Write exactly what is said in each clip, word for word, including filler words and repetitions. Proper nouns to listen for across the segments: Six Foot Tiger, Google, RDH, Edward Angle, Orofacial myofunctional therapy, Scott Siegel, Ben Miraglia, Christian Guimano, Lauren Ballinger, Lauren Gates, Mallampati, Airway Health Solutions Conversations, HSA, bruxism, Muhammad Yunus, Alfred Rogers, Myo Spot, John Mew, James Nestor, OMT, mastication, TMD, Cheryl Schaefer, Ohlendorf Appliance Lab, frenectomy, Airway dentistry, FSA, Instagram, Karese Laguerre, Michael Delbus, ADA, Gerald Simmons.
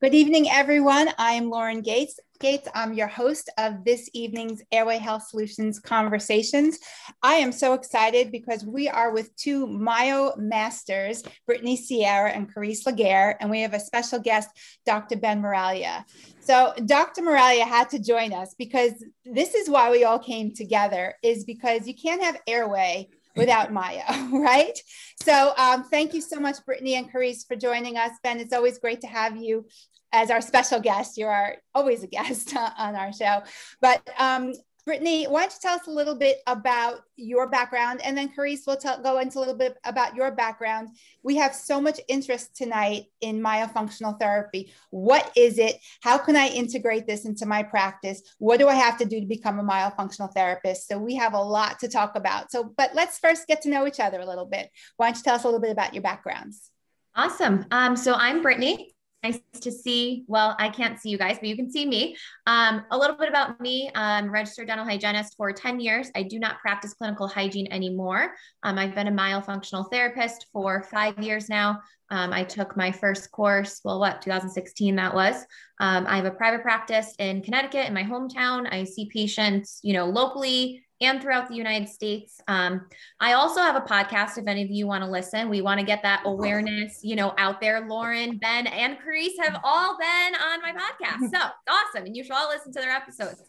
Good evening, everyone. I am Lauren Gates. Gates, I'm your host of this evening's Airway Health Solutions Conversations. I am so excited because we are with two Myo masters, Brittny Sciarra and Karese Laguerre, and we have a special guest, Doctor Ben Miraglia. So Doctor Miraglia had to join us because this is why we all came together, is because you can't have airway without Myo, right? So um, thank you so much, Brittny and Karese, for joining us. Ben, it's always great to have you as our special guest. You are always a guest on our show. But um, Brittny, why don't you tell us a little bit about your background, and then Karese will tell, go into a little bit about your background. We have so much interest tonight in myofunctional therapy. What is it? How can I integrate this into my practice? What do I have to do to become a myofunctional therapist? So we have a lot to talk about. So, but let's first get to know each other a little bit. Why don't you tell us a little bit about your backgrounds? Awesome. Um, so I'm Brittny. Nice to see, well, I can't see you guys, but you can see me. Um, a little bit about me, I'm a registered dental hygienist for ten years. I do not practice clinical hygiene anymore. Um, I've been a myofunctional therapist for five years now. Um, I took my first course, well, what, two thousand sixteen that was. Um, I have a private practice in Connecticut in my hometown. I see patients, you know, locally and throughout the United States. Um, I also have a podcast if any of you want to listen. We want to get that awareness, you know, out there. Lauren, Ben, and Karese have all been on my podcast. So awesome. And you should all listen to their episodes.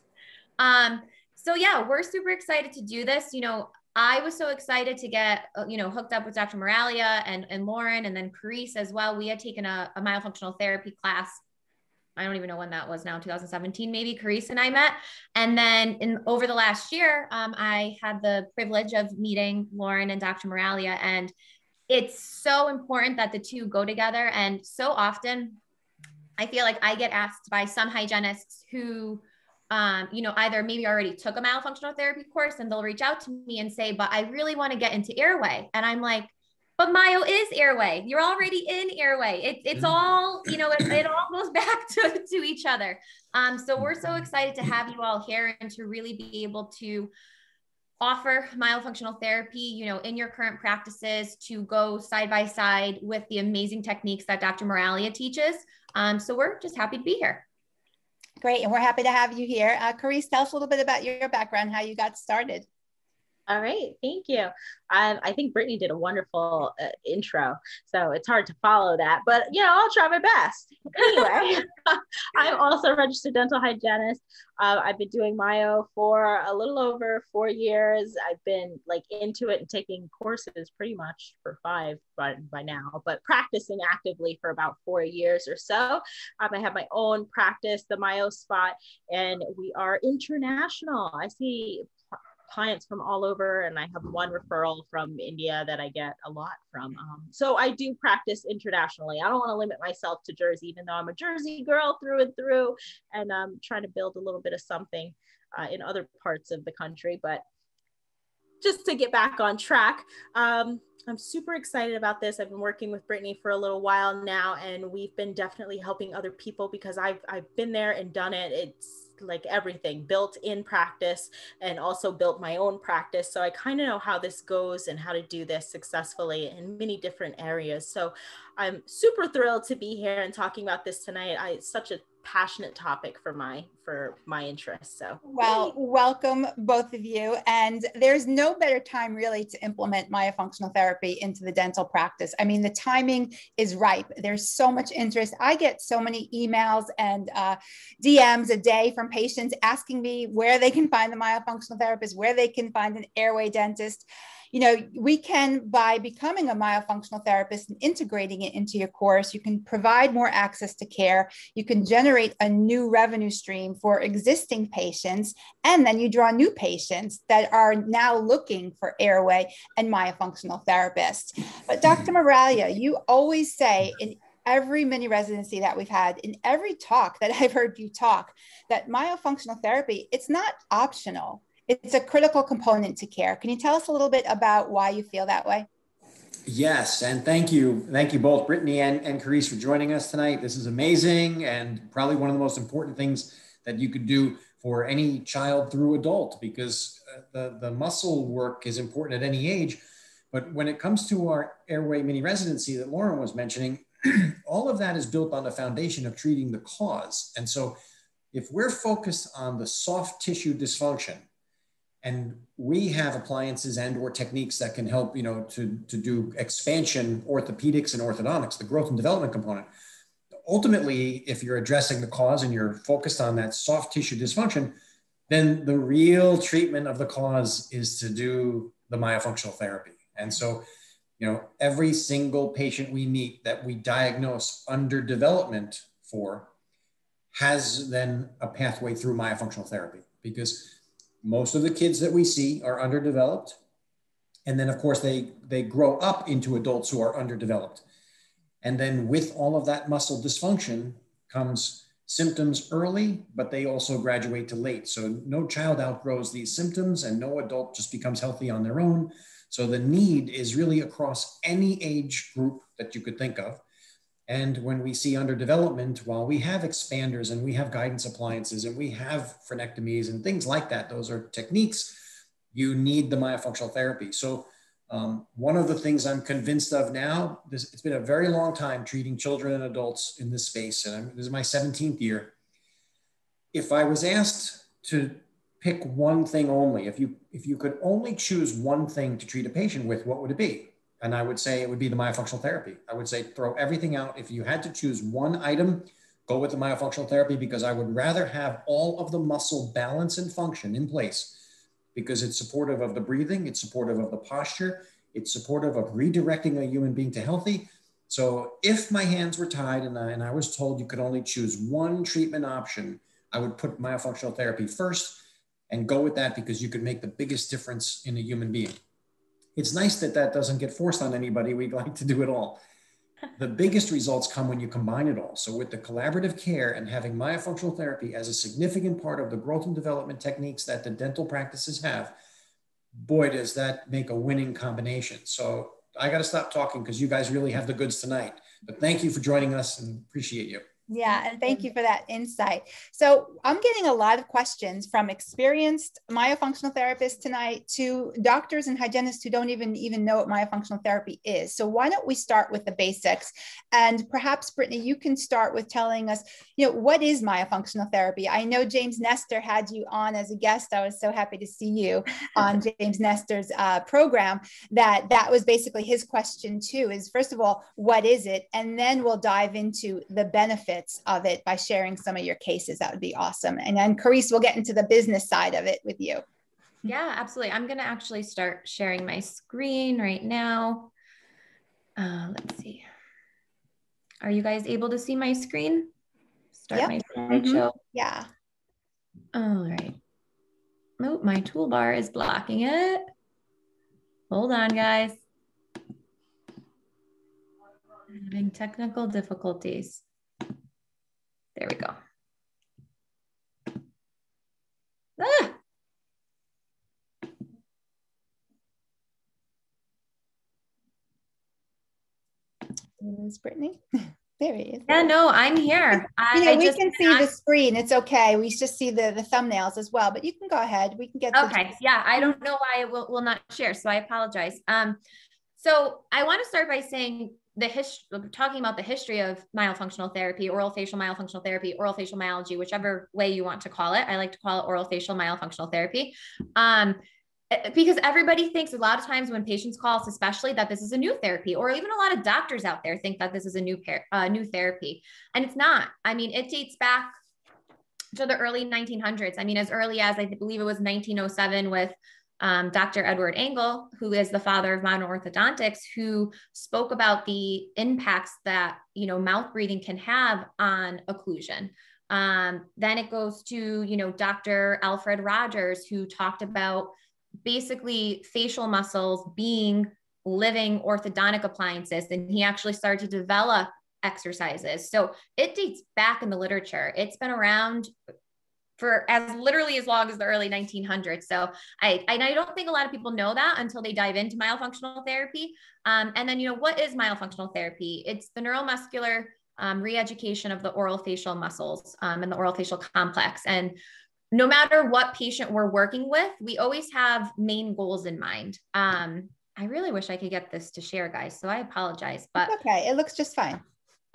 Um, so yeah, we're super excited to do this. You know, I was so excited to get, you know, hooked up with Doctor Miraglia and, and Lauren, and then Karese as well. We had taken a, a myofunctional therapy class. I don't even know when that was now, two thousand seventeen, maybe. Karese and I met. And then in over the last year, um, I had the privilege of meeting Lauren and Doctor Miraglia. And it's so important that the two go together. And so often I feel like I get asked by some hygienists who, um, you know, either maybe already took a myofunctional therapy course, and they'll reach out to me and say, but I really want to get into airway. And I'm like, but myo is airway. You're already in airway. It, it's all, you know, it, it all goes back to, to each other. Um, so we're so excited to have you all here and to really be able to offer myofunctional therapy, you know, in your current practices, to go side by side with the amazing techniques that Doctor Miraglia teaches. Um, so we're just happy to be here. Great. And we're happy to have you here. Uh, Karese, tell us a little bit about your background, how you got started. All right, thank you. Um, I think Brittny did a wonderful uh, intro, so it's hard to follow that, but you know, I'll try my best. Anyway, I'm also a registered dental hygienist. Uh, I've been doing myo for a little over four years. I've been like into it and taking courses pretty much for five by, by now, but practicing actively for about four years or so. Um, I have my own practice, the Myo Spot, and we are international. I see clients from all over, and I have one referral from India that I get a lot from. Um, so I do practice internationally. I don't want to limit myself to Jersey, even though I'm a Jersey girl through and through, and I'm trying to build a little bit of something uh, in other parts of the country. But just to get back on track, um, I'm super excited about this. I've been working with Brittny for a little while now, and we've been definitely helping other people because I've, I've been there and done it. It's like everything built in practice and also built my own practice. So I kind of know how this goes and how to do this successfully in many different areas. So I'm super thrilled to be here and talking about this tonight. I, it's such a passionate topic for my for my interest. So well, welcome both of you. And there's no better time really to implement myofunctional therapy into the dental practice. I mean, the timing is ripe. There's so much interest. I get so many emails and uh, D Ms a day from patients asking me where they can find the myofunctional therapist, where they can find an airway dentist. You know, we can, by becoming a myofunctional therapist and integrating it into your course, you can provide more access to care. You can generate a new revenue stream for existing patients. And then you draw new patients that are now looking for airway and myofunctional therapists. But Doctor Miraglia, you always say in every mini residency that we've had, in every talk that I've heard you talk, that myofunctional therapy, it's not optional. It's a critical component to care. Can you tell us a little bit about why you feel that way? Yes, and thank you. Thank you both, Brittny and, and Karese, for joining us tonight. This is amazing, and probably one of the most important things that you could do for any child through adult, because the, the muscle work is important at any age. But when it comes to our airway mini residency that Lauren was mentioning, all of that is built on the foundation of treating the cause. And so if we're focused on the soft tissue dysfunction, and we have appliances and or techniques that can help, you know, to, to do expansion, orthopedics and orthodontics, the growth and development component. Ultimately, if you're addressing the cause and you're focused on that soft tissue dysfunction, then the real treatment of the cause is to do the myofunctional therapy. And so, you know, every single patient we meet that we diagnose underdevelopment for has then a pathway through myofunctional therapy, because most of the kids that we see are underdeveloped. And then of course they, they grow up into adults who are underdeveloped. And then with all of that muscle dysfunction comes symptoms early, but they also graduate to late. So no child outgrows these symptoms and no adult just becomes healthy on their own. So the need is really across any age group that you could think of. And when we see underdevelopment, while we have expanders and we have guidance appliances and we have frenectomies and things like that, those are techniques, you need the myofunctional therapy. So um, one of the things I'm convinced of now, this, it's been a very long time treating children and adults in this space, and I'm, this is my seventeenth year. If I was asked to pick one thing only, if you, if you could only choose one thing to treat a patient with, what would it be? And I would say it would be the myofunctional therapy. I would say throw everything out. If you had to choose one item, go with the myofunctional therapy, because I would rather have all of the muscle balance and function in place, because it's supportive of the breathing, it's supportive of the posture, it's supportive of redirecting a human being to healthy. So if my hands were tied and I, and I was told you could only choose one treatment option, I would put myofunctional therapy first and go with that, because you could make the biggest difference in a human being. It's nice that that doesn't get forced on anybody. We'd like to do it all. The biggest results come when you combine it all. So with the collaborative care and having myofunctional therapy as a significant part of the growth and development techniques that the dental practices have, boy, does that make a winning combination. So I got to stop talking because you guys really have the goods tonight. But thank you for joining us and appreciate you. Yeah, and thank you for that insight. So I'm getting a lot of questions from experienced myofunctional therapists tonight to doctors and hygienists who don't even, even know what myofunctional therapy is. So why don't we start with the basics? And perhaps, Brittny, you can start with telling us, you know, what is myofunctional therapy? I know James Nestor had you on as a guest. I was so happy to see you on James Nestor's uh, program. That that was basically his question too, is first of all, what is it? And then we'll dive into the benefits of it by sharing some of your cases. That would be awesome. And then Karese, we'll get into the business side of it with you. Yeah, absolutely. I'm going to actually start sharing my screen right now. Uh, let's see. Are you guys able to see my screen? Start yep. my slideshow. Mm-hmm. Yeah. All right. Oh, my toolbar is blocking it. Hold on, guys. I'm having technical difficulties. There we go. Ah! Is Brittny? There he is. Yeah, no, I'm here. I, you know, I we just, can see I, the screen. It's okay. We just see the, the thumbnails as well, but you can go ahead. We can get okay. Yeah, I don't know why it will, will not share, so I apologize. Um, so I want to start by saying the history, talking about the history of myofunctional therapy, oral facial myofunctional therapy, oral facial myology, whichever way you want to call it. I like to call it oral facial myofunctional therapy. Um, because everybody thinks a lot of times when patients call us, especially, that this is a new therapy, or even a lot of doctors out there think that this is a new pair, uh, new therapy. And it's not. I mean, it dates back to the early nineteen hundreds. I mean, as early as I believe it was nineteen oh seven with Um, Doctor Edward Angle, who is the father of modern orthodontics, who spoke about the impacts that, you know, mouth breathing can have on occlusion. Um, then it goes to, you know, Doctor Alfred Rogers, who talked about basically facial muscles being living orthodontic appliances. And he actually started to develop exercises. So it dates back in the literature. It's been around for as literally as long as the early nineteen hundreds. So I, and I don't think a lot of people know that until they dive into myofunctional therapy. Um, and then, you know, what is myofunctional therapy? It's the neuromuscular um, re-education of the oral facial muscles um, and the oral facial complex. And no matter what patient we're working with, we always have main goals in mind. Um, I really wish I could get this to share, guys. So I apologize, but it's okay, it looks just fine.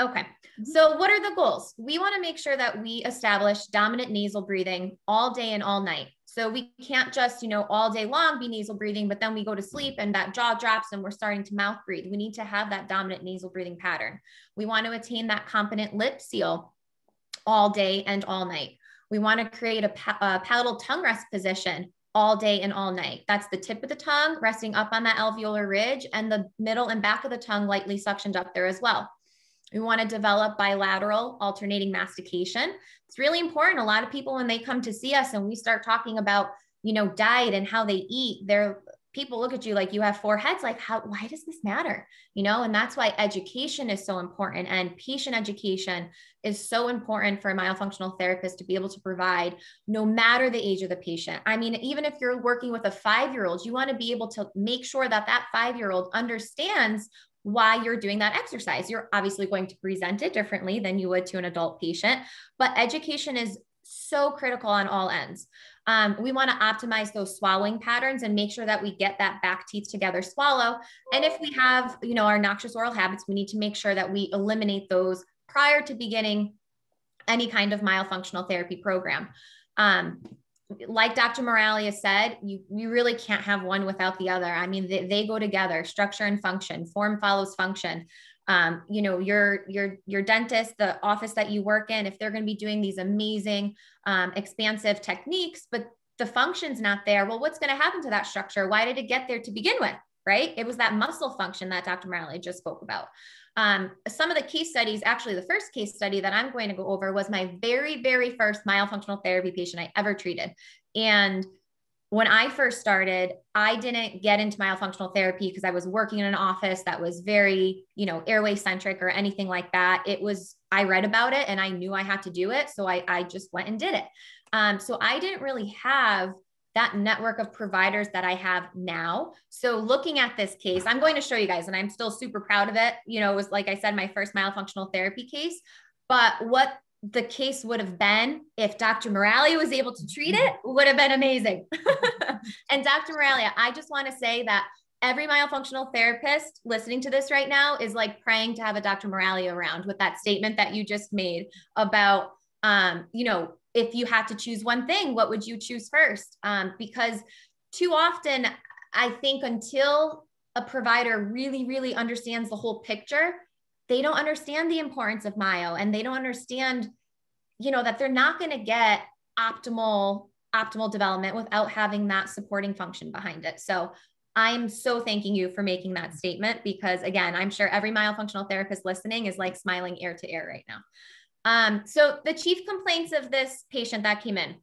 Okay. So what are the goals? We want to make sure that we establish dominant nasal breathing all day and all night. So we can't just, you know, all day long be nasal breathing, but then we go to sleep and that jaw drops and we're starting to mouth breathe. We need to have that dominant nasal breathing pattern. We want to attain that competent lip seal all day and all night. We want to create a, pa a palatal tongue rest position all day and all night. That's the tip of the tongue resting up on that alveolar ridge and the middle and back of the tongue lightly suctioned up there as well. We want to develop bilateral alternating mastication. It's really important. A lot of people, when they come to see us and we start talking about, you know, diet and how they eat, they're, people look at you like you have four heads, like how, why does this matter? You know, and that's why education is so important, and patient education is so important for a myofunctional therapist to be able to provide, no matter the age of the patient. I mean, even if you're working with a five-year-old, you want to be able to make sure that that five-year-old understands why you're doing that exercise. You're obviously going to present it differently than you would to an adult patient, but education is so critical on all ends. Um, we want to optimize those swallowing patterns and make sure that we get that back teeth together swallow. And if we have, you know, our noxious oral habits, we need to make sure that we eliminate those prior to beginning any kind of myofunctional therapy program. Um, Like Doctor Miraglia said, you, you really can't have one without the other. I mean, they, they go together, structure and function, form follows function. Um, you know, your, your, your dentist, the office that you work in, if they're going to be doing these amazing, um, expansive techniques, but the function's not there, well, what's going to happen to that structure? Why did it get there to begin with? Right? It was that muscle function that Doctor Miraglia just spoke about. Um, some of the case studies, actually the first case study that I'm going to go over was my very, very first myofunctional therapy patient I ever treated. And when I first started, I didn't get into myofunctional therapy because I was working in an office that was very, you know, airway centric or anything like that. It was, I read about it and I knew I had to do it. So I, I just went and did it. Um, so I didn't really have that network of providers that I have now. So looking at this case, I'm going to show you guys, and I'm still super proud of it. You know, it was, like I said, my first myofunctional therapy case, but what the case would have been if Doctor Miraglia was able to treat it would have been amazing. And Doctor Miraglia, I just want to say that every myofunctional therapist listening to this right now is like praying to have a Doctor Miraglia around with that statement that you just made about, um, you know, if you had to choose one thing, what would you choose first? Um, because too often, I think until a provider really, really understands the whole picture, they don't understand the importance of myo, and they don't understand, you know, that they're not going to get optimal, optimal development without having that supporting function behind it. So I'm so thanking you for making that statement, because again, I'm sure every myofunctional therapist listening is like smiling ear to ear right now. Um, so the chief complaints of this patient that came in,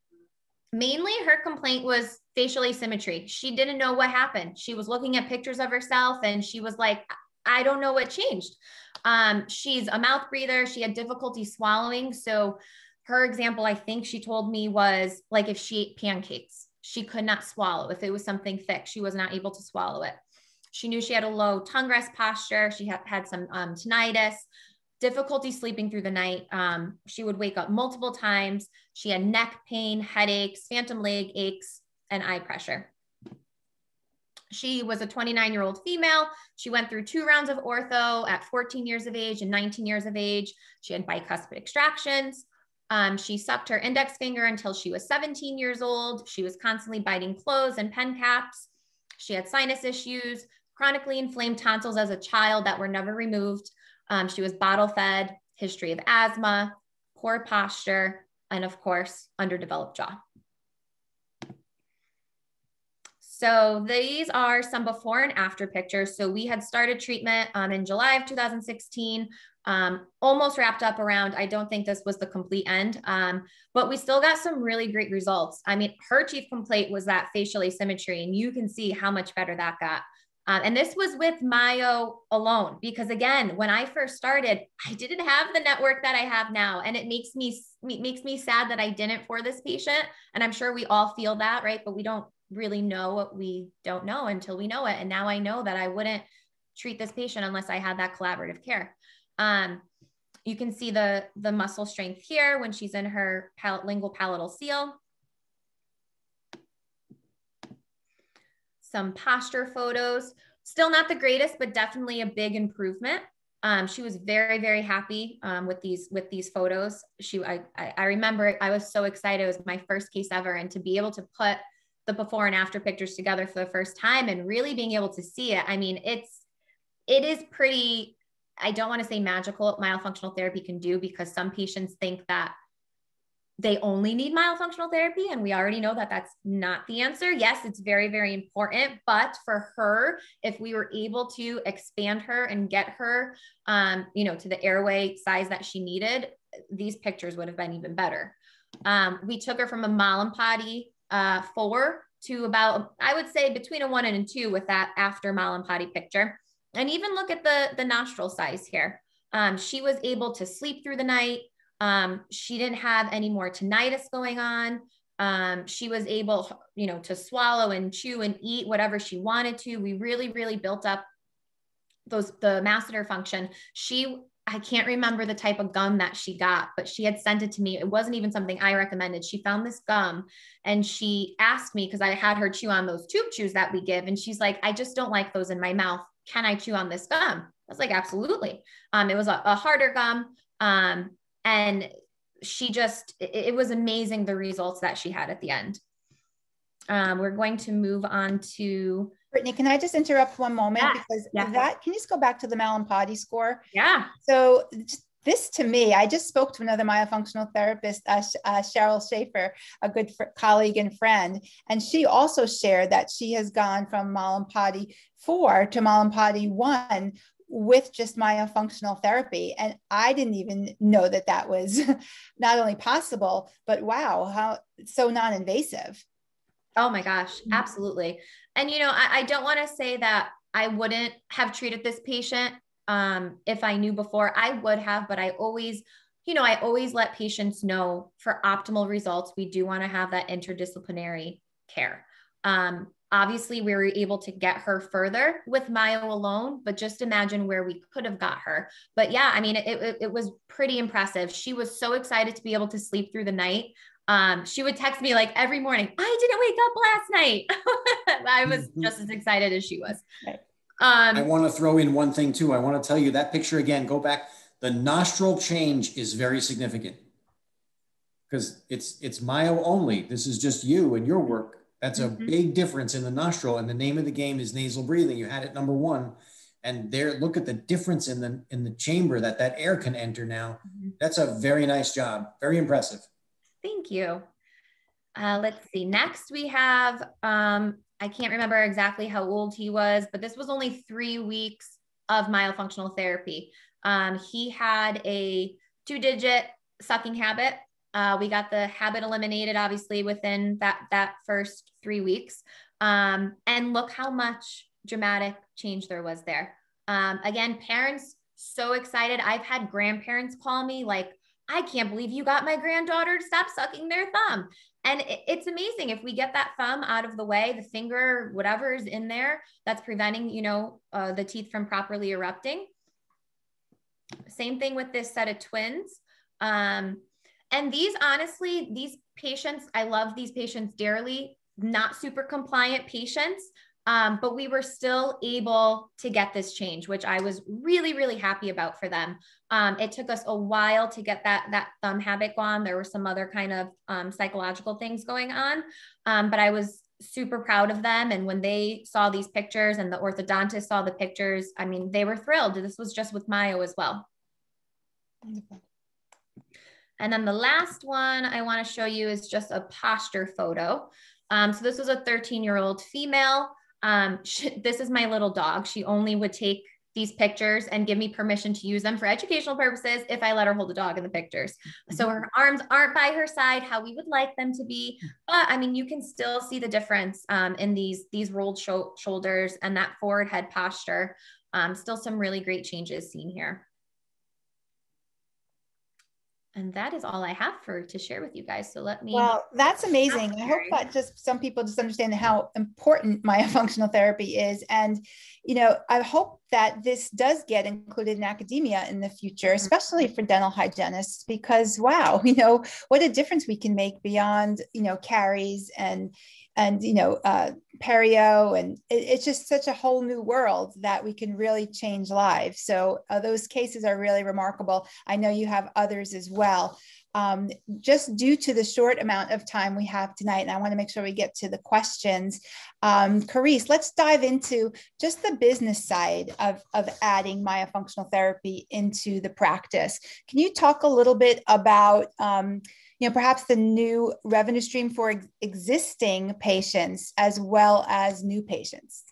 mainly her complaint was facial asymmetry. She didn't know what happened. She was looking at pictures of herself and she was like, I don't know what changed. Um, she's a mouth breather. She had difficulty swallowing. So her example, I think she told me, was like if she ate pancakes, she could not swallow. If it was something thick, she was not able to swallow it. She knew she had a low tongue rest posture. She had had some um, tinnitus. Difficulty sleeping through the night. Um, she would wake up multiple times. She had neck pain, headaches, phantom leg aches, and eye pressure. She was a twenty-nine-year-old female. She went through two rounds of ortho at fourteen years of age and nineteen years of age. She had bicuspid extractions. Um, she sucked her index finger until she was seventeen years old. She was constantly biting clothes and pen caps. She had sinus issues, chronically inflamed tonsils as a child that were never removed. Um, she was bottle fed, history of asthma, poor posture, and of course, underdeveloped jaw. So these are some before and after pictures. So we had started treatment um, in July of two thousand sixteen, um, almost wrapped up around, I don't think this was the complete end, um, but we still got some really great results. I mean, her chief complaint was that facial asymmetry, and you can see how much better that got. Um, and this was with myo alone, because again, when I first started, I didn't have the network that I have now. And it makes me, it makes me sad that I didn't for this patient. And I'm sure we all feel that, right? But we don't really know what we don't know until we know it. And now I know that I wouldn't treat this patient unless I had that collaborative care. Um, you can see the, the muscle strength here when she's in her pal- lingual palatal seal. Some posture photos, still not the greatest, but definitely a big improvement. Um, she was very, very happy um, with these with these photos. She, I, I remember I was so excited. It was my first case ever. And to be able to put the before and after pictures together for the first time and really being able to see it, I mean, it's, it is pretty, I don't want to say magical what myofunctional therapy can do, because some patients think that they only need myofunctional therapy. And we already know that that's not the answer. Yes, it's very, very important. But for her, if we were able to expand her and get her, um, you know, to the airway size that she needed, these pictures would have been even better. Um, we took her from a Mallampati uh, four to about, I would say between a one and a two with that after Mallampati picture. And even look at the, the nostril size here. Um, she was able to sleep through the night. Um, she didn't have any more tinnitus going on. Um, she was able, you know, to swallow and chew and eat whatever she wanted to. We really, really built up those, the masseter function. She, I can't remember the type of gum that she got, but she had sent it to me. It wasn't even something I recommended. She found this gum and she asked me, cause I had her chew on those tube chews that we give. And she's like, I just don't like those in my mouth. Can I chew on this gum? I was like, absolutely. Um, it was a, a harder gum. Um, And she just, it was amazing the results that she had at the end. Um, we're going to move on to... Brittny, can I just interrupt one moment? Yeah. Because yeah. that, can you just go back to the Mallampati score? Yeah. So this to me, I just spoke to another myofunctional therapist, uh, uh, Cheryl Schaefer, a good colleague and friend. And she also shared that she has gone from Mallampati four to Mallampati one, with just myofunctional therapy. And I didn't even know that that was not only possible, but wow, how so non-invasive. Oh my gosh, absolutely. And, you know, I, I don't want to say that I wouldn't have treated this patient um, if I knew before. I would have, but I always, you know, I always let patients know for optimal results, we do want to have that interdisciplinary care. Um, Obviously, we were able to get her further with Myo alone, but just imagine where we could have got her. But yeah, I mean, it, it, it was pretty impressive. She was so excited to be able to sleep through the night. Um, she would text me like every morning, I didn't wake up last night. I was just as excited as she was. Um, I want to throw in one thing too. I want to tell you that picture again, go back. The nostril change is very significant because it's, it's Myo only. This is just you and your work. That's a mm-hmm. big difference in the nostril, and the name of the game is nasal breathing. You had it number one, and there, look at the difference in the in the chamber that that air can enter now. Mm-hmm. That's a very nice job. Very impressive. Thank you. Uh, let's see. Next we have, um, I can't remember exactly how old he was, but this was only three weeks of myofunctional therapy. Um, he had a two-digit sucking habit. Uh, we got the habit eliminated, obviously, within that, that first three weeks. Um, and look how much dramatic change there was there. Um, again, parents, so excited. I've had grandparents call me like, I can't believe you got my granddaughter to stop sucking their thumb. And it, it's amazing. If we get that thumb out of the way, the finger, whatever is in there, that's preventing, you know, uh, the teeth from properly erupting. Same thing with this set of twins. Um, And these, honestly, these patients, I love these patients dearly, not super compliant patients, um, but we were still able to get this change, which I was really, really happy about for them. Um, it took us a while to get that, that thumb habit gone. There were some other kind of um, psychological things going on, um, but I was super proud of them. And when they saw these pictures and the orthodontist saw the pictures, I mean, they were thrilled. This was just with Myo as well. Wonderful. And then the last one I want to show you is just a posture photo. Um, so this was a thirteen year old female. Um, she, this is my little dog. She only would take these pictures and give me permission to use them for educational purposes if I let her hold the dog in the pictures. So her arms aren't by her side how we would like them to be. But I mean, you can still see the difference um, in these, these rolled sh shoulders and that forward head posture. Um, still some really great changes seen here. And that is all I have for to share with you guys. So let me. Well, that's amazing. I hope that just some people just understand how important myofunctional therapy is. And, you know, I hope that this does get included in academia in the future, especially for dental hygienists, because wow, you know, what a difference we can make beyond, you know, caries and, and, you know, uh, perio. And it, it's just such a whole new world that we can really change lives. So uh, those cases are really remarkable. I know you have others as well. Um, just due to the short amount of time we have tonight, and I want to make sure we get to the questions. Um, Karese, let's dive into just the business side of, of adding myofunctional therapy into the practice. Can you talk a little bit about, um, you know, perhaps the new revenue stream for ex existing patients as well as new patients?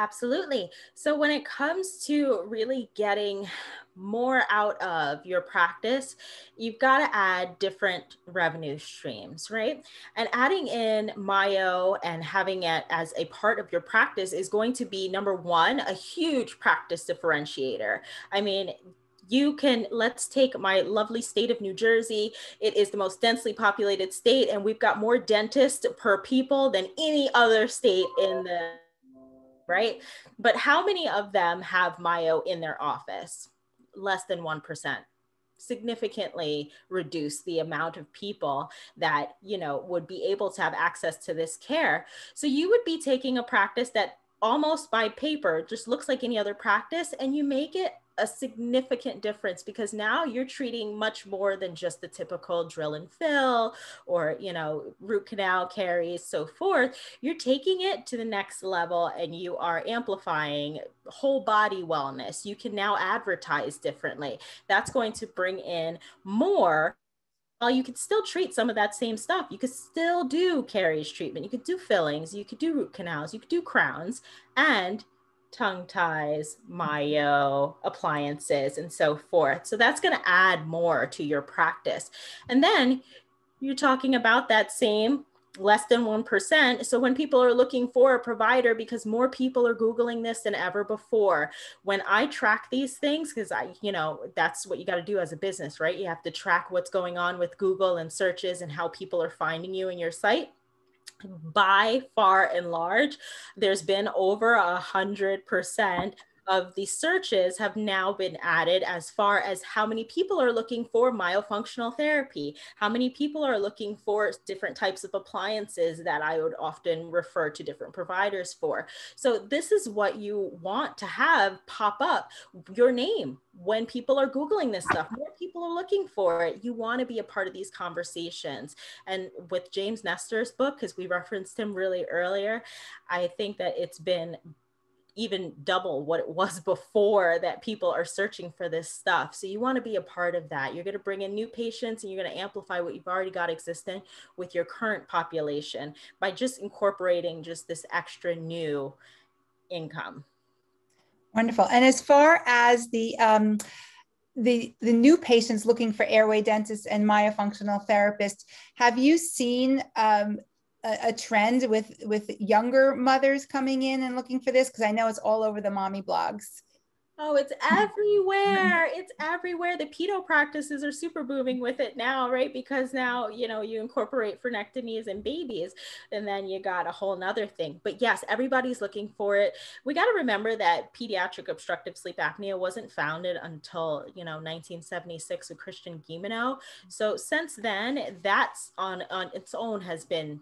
Absolutely. So when it comes to really getting more out of your practice, you've got to add different revenue streams, right? And adding in myo and having it as a part of your practice is going to be, number one, a huge practice differentiator. I mean, you can, let's take my lovely state of New Jersey. It is the most densely populated state, and we've got more dentists per people than any other state in the, right? But how many of them have myo in their office? Less than one percent. Significantly reduce the amount of people that, you know, would be able to have access to this care. So you would be taking a practice that almost by paper just looks like any other practice, and you make it a significant difference, because now you're treating much more than just the typical drill and fill or, you know, root canal, caries, so forth. You're taking it to the next level, and you are amplifying whole body wellness. You can now advertise differently. That's going to bring in more. Well, you could still treat some of that same stuff. You could still do caries treatment. You could do fillings. You could do root canals. You could do crowns and tongue ties, myo, appliances, and so forth. So that's going to add more to your practice. And then you're talking about that same less than one percent. So when people are looking for a provider, because more people are Googling this than ever before, when I track these things, because I, you know, that's what you got to do as a business, right? You have to track what's going on with Google and searches and how people are finding you and your site. By far and large, there's been over a hundred percent of the searches have now been added as far as how many people are looking for myofunctional therapy, how many people are looking for different types of appliances that I would often refer to different providers for. So this is what you want to have pop up, your name. When people are Googling this stuff, more people are looking for it. You want to be a part of these conversations. And with James Nestor's book, because we referenced him really earlier, I think that it's been even double what it was before that people are searching for this stuff. So you want to be a part of that. You're going to bring in new patients, and you're going to amplify what you've already got existing with your current population by just incorporating just this extra new income. Wonderful. And as far as the, um, the, the new patients looking for airway dentists and myofunctional therapists, have you seen um, a trend with with younger mothers coming in and looking for this? Because I know it's all over the mommy blogs. Oh, it's everywhere. It's everywhere. The pedo practices are super booming with it now, right? Because now, you know, you incorporate frenectomies and babies, and then you got a whole nother thing. But yes, everybody's looking for it. We got to remember that pediatric obstructive sleep apnea wasn't founded until, you know, nineteen seventy-six with Christian Guimano. So since then, that's on, on its own has been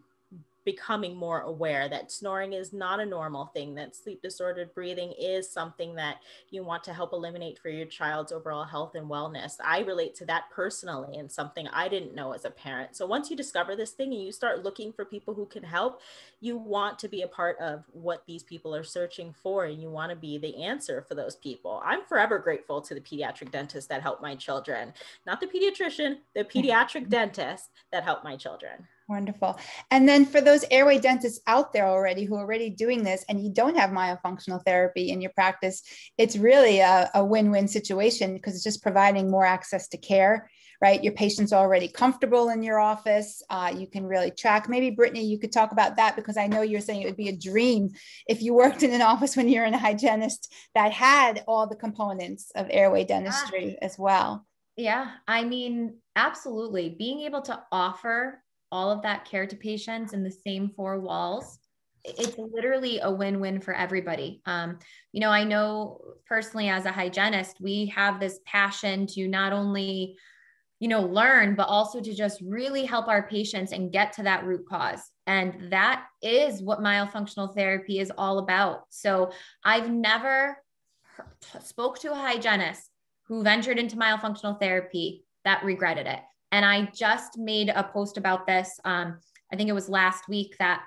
becoming more aware that snoring is not a normal thing, that sleep disordered breathing is something that you want to help eliminate for your child's overall health and wellness. I relate to that personally, and something I didn't know as a parent. So once you discover this thing and you start looking for people who can help, you want to be a part of what these people are searching for, and you want to be the answer for those people. I'm forever grateful to the pediatric dentist that helped my children, not the pediatrician, the pediatric dentist that helped my children. Wonderful. And then for those airway dentists out there already who are already doing this, and you don't have myofunctional therapy in your practice, it's really a win-win situation, because it's just providing more access to care, right? Your patient's already comfortable in your office. Uh, you can really track. Maybe Brittny, you could talk about that, because I know you're saying it would be a dream if you worked in an office when you're in a hygienist that had all the components of airway dentistry as well. Yeah, I mean, absolutely. Being able to offer all of that care to patients in the same four walls it's literally a win-win for everybody. Um, you know, I know personally as a hygienist, we have this passion to not only, you know, learn, but also to just really help our patients and get to that root cause. And that is what myofunctional therapy is all about. So I've never spoke to a hygienist who ventured into myofunctional therapy that regretted it. And I just made a post about this. Um, I think it was last week that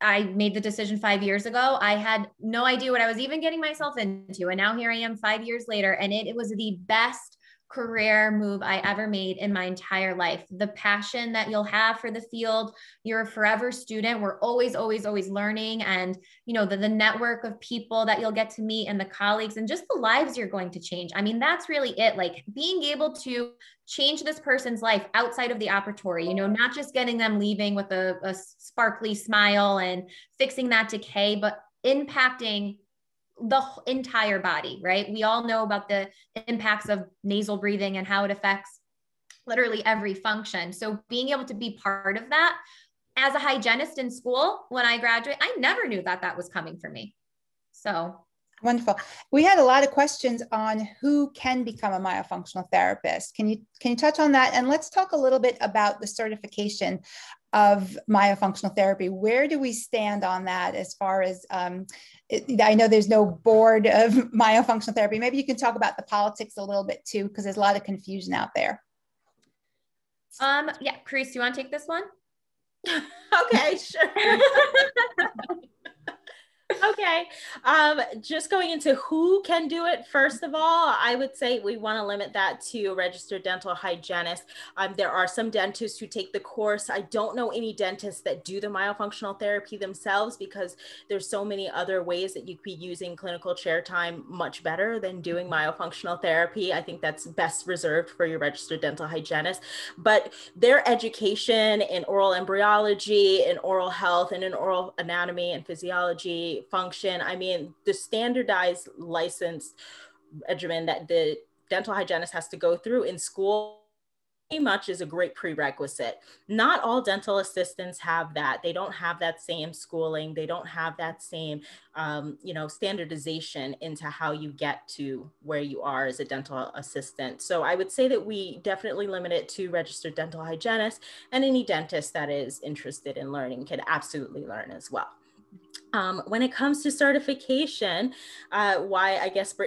I made the decision five years ago. I had no idea what I was even getting myself into. And now here I am five years later, and it, it was the best career move I ever made in my entire life. The passion that you'll have for the field, you're a forever student. We're always, always, always learning. And, you know, the, the network of people that you'll get to meet and the colleagues and just the lives you're going to change. I mean, that's really it. Like being able to change this person's life outside of the operatory, you know, not just getting them leaving with a, a sparkly smile and fixing that decay, but impacting the entire body, right? We all know about the impacts of nasal breathing and how it affects literally every function. So being able to be part of that as a hygienist in school, when I graduate, I never knew that that was coming for me. So wonderful. We had a lot of questions on who can become a myofunctional therapist. Can you, can you touch on that? And let's talk a little bit about the certification of myofunctional therapy. Where do we stand on that as far as, um, it, I know there's no board of myofunctional therapy. Maybe you can talk about the politics a little bit too, because there's a lot of confusion out there. Um, yeah, Karese, do you want to take this one? Okay, sure. Okay. Um, just going into who can do it, first of all, I would say we want to limit that to registered dental hygienists. Um, there are some dentists who take the course. I don't know any dentists that do the myofunctional therapy themselves, because there's so many other ways that you could be using clinical chair time much better than doing myofunctional therapy. I think that's best reserved for your registered dental hygienist. But their education in oral embryology, in oral health, and in oral anatomy and physiology, function. I mean, the standardized licensed regimen that the dental hygienist has to go through in school pretty much is a great prerequisite. Not all dental assistants have that. They don't have that same schooling. They don't have that same, um, you know, standardization into how you get to where you are as a dental assistant. So I would say that we definitely limit it to registered dental hygienists, and any dentist that is interested in learning can absolutely learn as well. Um, when it comes to certification, uh, why I guess Brittny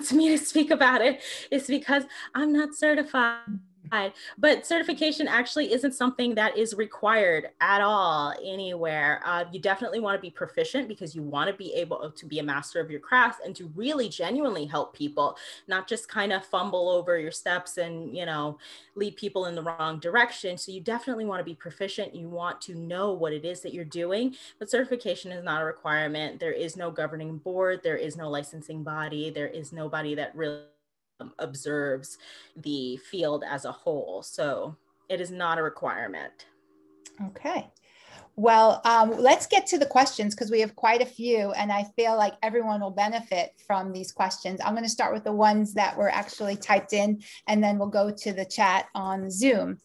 wants me to speak about it is because I'm not certified. But certification actually isn't something that is required at all anywhere. Uh, you definitely want to be proficient, because you want to be able to be a master of your craft and to really genuinely help people, not just kind of fumble over your steps and, you know, lead people in the wrong direction. So you definitely want to be proficient. You want to know what it is that you're doing, but certification is not a requirement. There is no governing board. There is no licensing body. There is nobody that really observes the field as a whole. So it is not a requirement. Okay. Well, um, let's get to the questions, because we have quite a few, and I feel like everyone will benefit from these questions. I'm going to start with the ones that were actually typed in, and then we'll go to the chat on Zoom.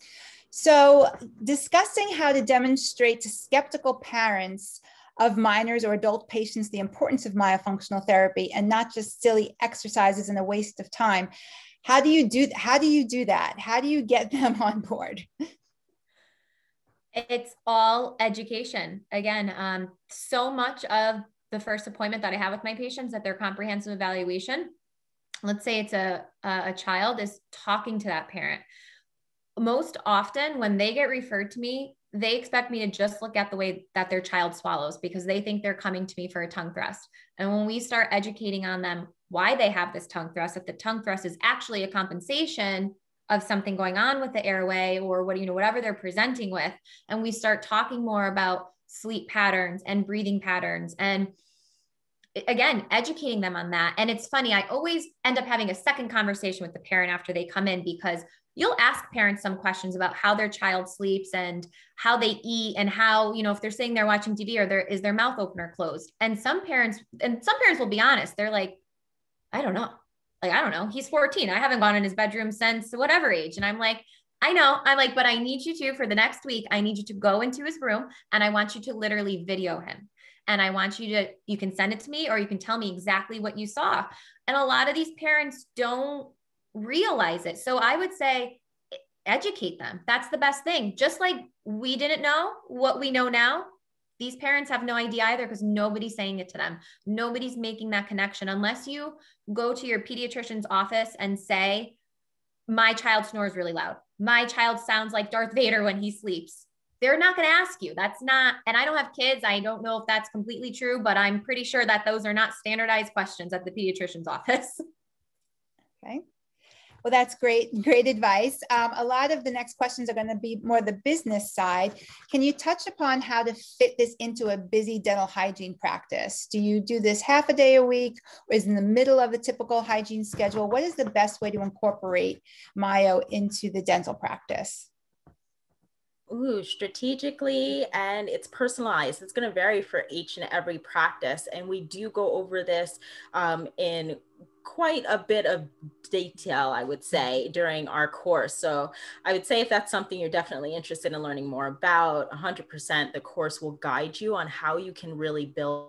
So discussing how to demonstrate to skeptical parents of minors or adult patients the importance of myofunctional therapy, and not just silly exercises and a waste of time. How do you do, how do you do that? How do you get them on board? It's all education. Again, um, so much of the first appointment that I have with my patients at their comprehensive evaluation, let's say it's a, a child, is talking to that parent. Most often when they get referred to me, they expect me to just look at the way that their child swallows, because they think they're coming to me for a tongue thrust. And when we start educating on them why they have this tongue thrust, that the tongue thrust is actually a compensation of something going on with the airway, or what, you know, whatever they're presenting with. And we start talking more about sleep patterns and breathing patterns, and again, educating them on that. And it's funny, I always end up having a second conversation with the parent after they come in, because you'll ask parents some questions about how their child sleeps and how they eat, and how, you know, if they're saying they're watching T V, or their, is their mouth open or closed? And some parents, and some parents will be honest. They're like, I don't know. Like, I don't know. He's fourteen. I haven't gone in his bedroom since whatever age. And I'm like, I know. I'm like, but I need you to, for the next week, I need you to go into his room and I want you to literally video him. And I want you to, you can send it to me or you can tell me exactly what you saw. And a lot of these parents don't realize it. So I would say, educate them. That's the best thing. Just like we didn't know what we know now, these parents have no idea either because nobody's saying it to them. Nobody's making that connection. Unless you go to your pediatrician's office and say, my child snores really loud. My child sounds like Darth Vader when he sleeps. They're not going to ask you. That's not, and I don't have kids. I don't know if that's completely true, but I'm pretty sure that those are not standardized questions at the pediatrician's office. Okay. Well, that's great, great advice. Um, a lot of the next questions are going to be more the business side. Can you touch upon how to fit this into a busy dental hygiene practice? Do you do this half a day a week or is in the middle of a typical hygiene schedule? What is the best way to incorporate Myo into the dental practice? Ooh, strategically, and it's personalized. It's going to vary for each and every practice. And we do go over this um, in quite a bit of detail, I would say, during our course. So I would say if that's something you're definitely interested in learning more about, one hundred percent the course will guide you on how you can really build,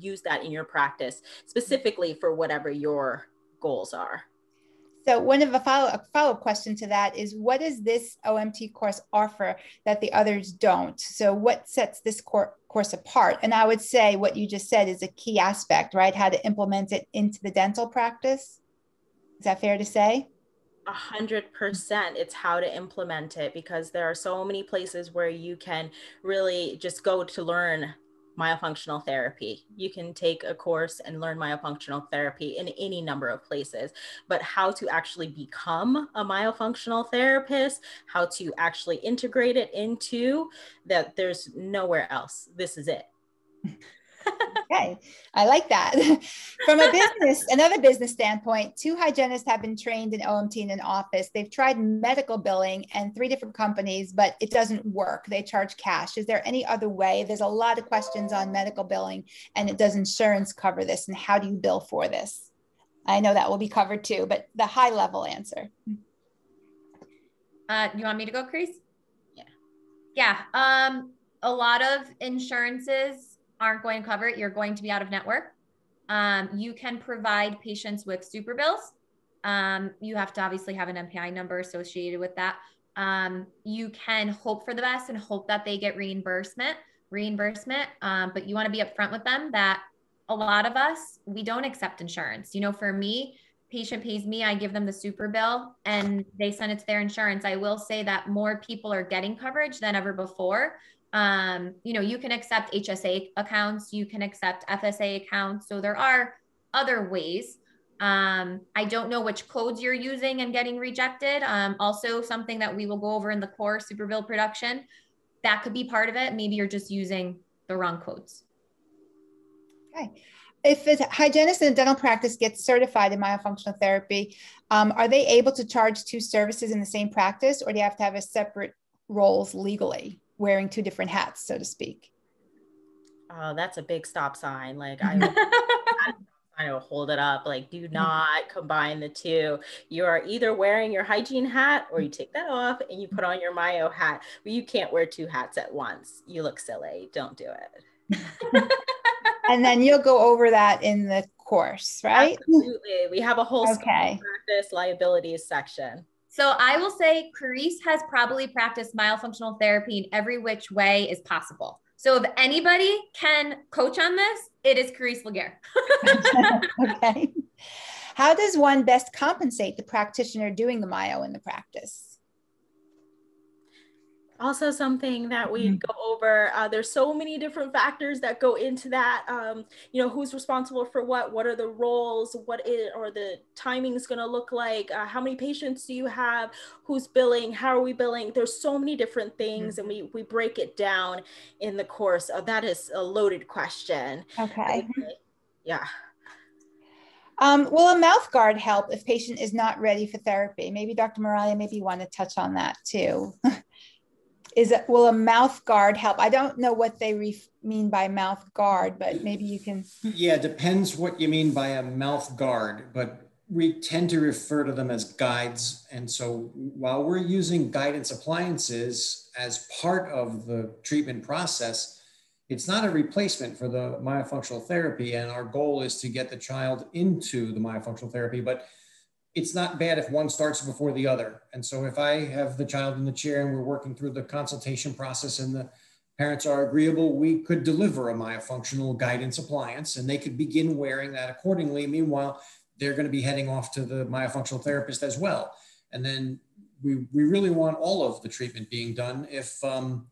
use that in your practice, specifically for whatever your goals are. So one of a follow-up follow-up question to that is, what does this O M T course offer that the others don't? So what sets this cor course apart? And I would say what you just said is a key aspect, right? How to implement it into the dental practice. Is that fair to say? A hundred percent. It's how to implement it, because there are so many places where you can really just go to learn myofunctional therapy. You can take a course and learn myofunctional therapy in any number of places, but how to actually become a myofunctional therapist, how to actually integrate it into that, there's nowhere else. This is it. Okay. I like that. From a business, another business standpoint, two hygienists have been trained in O M T in an office. They've tried medical billing and three different companies, but it doesn't work. They charge cash. Is there any other way? There's a lot of questions on medical billing, and it does insurance cover this? And how do you bill for this? I know that will be covered too, but the high level answer. Uh, you want me to go, Karese? Yeah. Yeah. Um, a lot of insurances aren't going to cover it. You're going to be out of network. Um, you can provide patients with super bills. Um, you have to obviously have an M P I number associated with that. Um, you can hope for the best and hope that they get reimbursement, reimbursement. Um, but you want to be upfront with them that a lot of us, we don't accept insurance. You know, for me, patient pays me, I give them the super bill and they send it to their insurance. I will say that more people are getting coverage than ever before. Um, you know, you can accept H S A accounts, you can accept F S A accounts. So there are other ways. Um, I don't know which codes you're using and getting rejected. Um, also something that we will go over in the course, Superbill production, that could be part of it. Maybe you're just using the wrong codes. Okay. If a hygienist in a dental practice gets certified in myofunctional therapy, um, are they able to charge two services in the same practice, or do you have to have a separate roles legally? Wearing two different hats, so to speak? Oh, that's a big stop sign. Like I would, I will hold it up. Like, do not combine the two. You are either wearing your hygiene hat or you take that off and you put on your Myo hat, but you can't wear two hats at once. You look silly. Don't do it. And then you'll go over that in the course, right? Absolutely. We have a whole okay. practice liabilities section. So I will say Karese has probably practiced myofunctional therapy in every which way is possible. So if anybody can coach on this, it is Karese Laguerre. Okay. How does one best compensate the practitioner doing the Myo in the practice? Also something that we mm-hmm. go over, uh, there's so many different factors that go into that, um, you know, who's responsible for what, what are the roles, what is, or the timing is going to look like, uh, how many patients do you have, who's billing, how are we billing? There's so many different things, mm-hmm. and we, we break it down in the course. Oh, that is a loaded question. Okay. Yeah. Um, will a mouth guard help if patient is not ready for therapy? Maybe Doctor Miraglia, maybe you want to touch on that too. Is it, will a mouth guard help? I don't know what they re mean by mouth guard, but maybe you can. Yeah, depends what you mean by a mouth guard. But we tend to refer to them as guides. And so while we're using guidance appliances as part of the treatment process, it's not a replacement for the myofunctional therapy. And our goal is to get the child into the myofunctional therapy, but it's not bad if one starts before the other. And so if I have the child in the chair and we're working through the consultation process and the parents are agreeable, we could deliver a myofunctional guidance appliance and they could begin wearing that accordingly. Meanwhile, they're going to be heading off to the myofunctional therapist as well. And then we, we really want all of the treatment being done. If, um,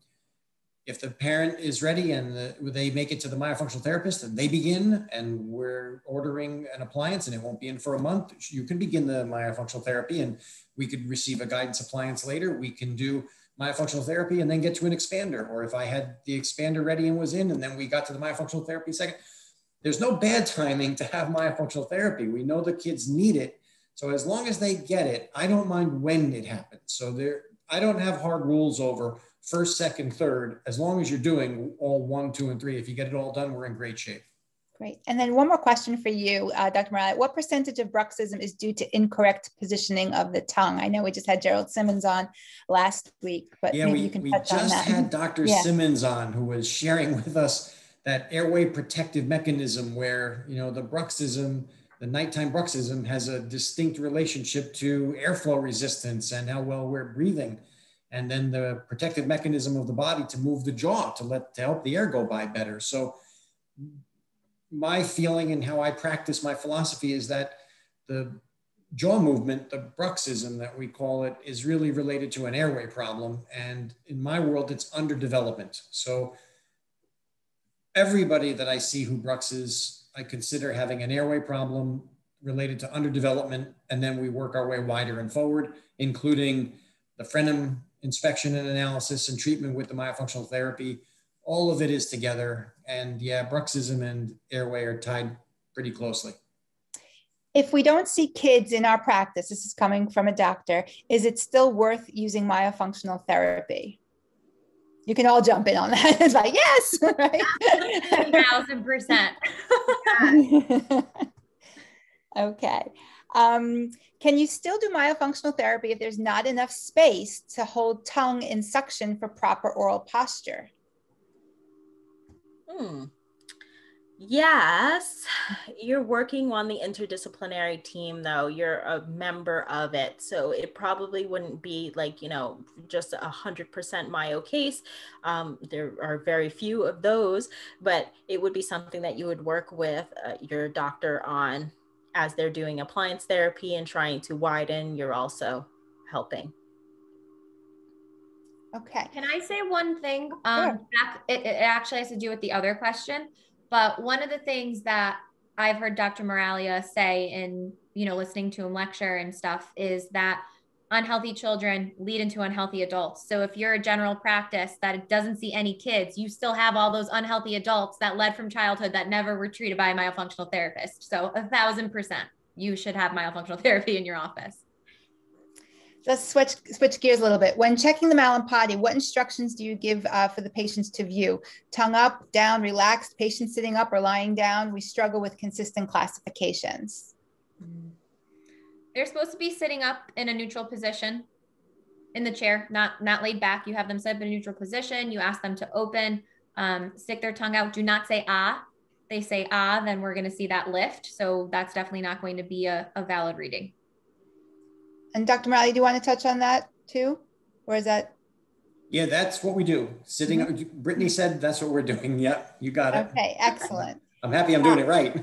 if the parent is ready and the, they make it to the myofunctional therapist and they begin and we're ordering an appliance and it won't be in for a month, you can begin the myofunctional therapy and we could receive a guidance appliance later. We can do myofunctional therapy and then get to an expander. Or if I had the expander ready and was in and then we got to the myofunctional therapy second, there's no bad timing to have myofunctional therapy. We know the kids need it. So as long as they get it, I don't mind when it happens. So there, I don't have hard rules over first, second, third, as long as you're doing all one, two, and three. If you get it all done, we're in great shape. Great. And then one more question for you, uh, Doctor Miraglia. What percentage of bruxism is due to incorrect positioning of the tongue? I know we just had Gerald Simmons on last week, but yeah, maybe we, you can touch on that. Yeah, we just had Doctor yeah. Simmons on, who was sharing with us that airway protective mechanism where, you know, the bruxism, the nighttime bruxism has a distinct relationship to airflow resistance and how well we're breathing. And then the protective mechanism of the body to move the jaw, to let, to help the air go by better. So my feeling and how I practice my philosophy is that the jaw movement, the bruxism that we call it, is really related to an airway problem. And in my world, it's underdevelopment. So everybody that I see who bruxes, I consider having an airway problem related to underdevelopment. And then we work our way wider and forward, including the frenum inspection and analysis and treatment with the myofunctional therapy. All of it is together. And yeah, bruxism and airway are tied pretty closely. If we don't see kids in our practice, this is coming from a doctor, is it still worth using myofunctional therapy? You can all jump in on that. It's like, yes, right? one thousand percent. Okay. Um, can you still do myofunctional therapy if there's not enough space to hold tongue in suction for proper oral posture? Hmm. Yes. You're working on the interdisciplinary team, though. You're a member of it. So it probably wouldn't be like, you know, just a hundred percent myo case. Um, there are very few of those, but it would be something that you would work with uh, your doctor on as they're doing appliance therapy and trying to widen. You're also helping. Okay. Can I say one thing? Um, sure. it, it actually has to do with the other question. But one of the things that I've heard Doctor Miraglia say in, you know, listening to him lecture and stuff is that unhealthy children lead into unhealthy adults. So if you're a general practice that doesn't see any kids, you still have all those unhealthy adults that led from childhood that never were treated by a myofunctional therapist. So a thousand percent, you should have myofunctional therapy in your office. Let's switch, switch gears a little bit. When checking the Mallampati, what instructions do you give uh, for the patients to view? Tongue up, down, relaxed, patient sitting up or lying down. We struggle with consistent classifications. They're supposed to be sitting up in a neutral position in the chair, not, not laid back. You have them sit up in a neutral position. You ask them to open, um, stick their tongue out. Do not say, ah. They say, ah, then we're going to see that lift. So that's definitely not going to be a, a valid reading. And Doctor Miraglia, do you want to touch on that too? Or is that? Yeah, that's what we do. Sitting up, Brittny said that's what we're doing. Yeah, you got it. Okay, excellent. I'm happy I'm doing it right.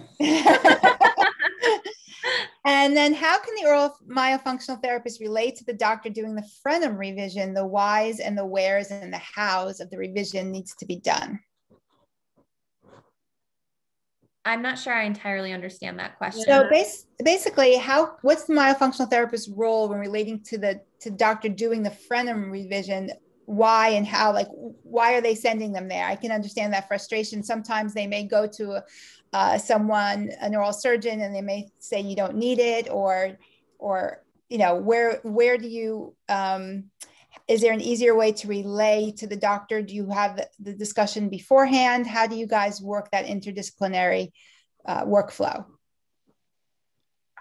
And then how can the oral myofunctional therapist relate to the doctor doing the frenum revision? The whys and the wheres and the hows of the revision needs to be done. I'm not sure I entirely understand that question. So bas basically, how what's the myofunctional therapist's role when relating to the to doctor doing the frenum revision? Why and how? Like, why are they sending them there? I can understand that frustration. Sometimes they may go to uh, someone, an oral surgeon, and they may say you don't need it, or, or you know, where where do you? Um, is there an easier way to relay to the doctor? Do you have the, the discussion beforehand? How do you guys work that interdisciplinary uh, workflow?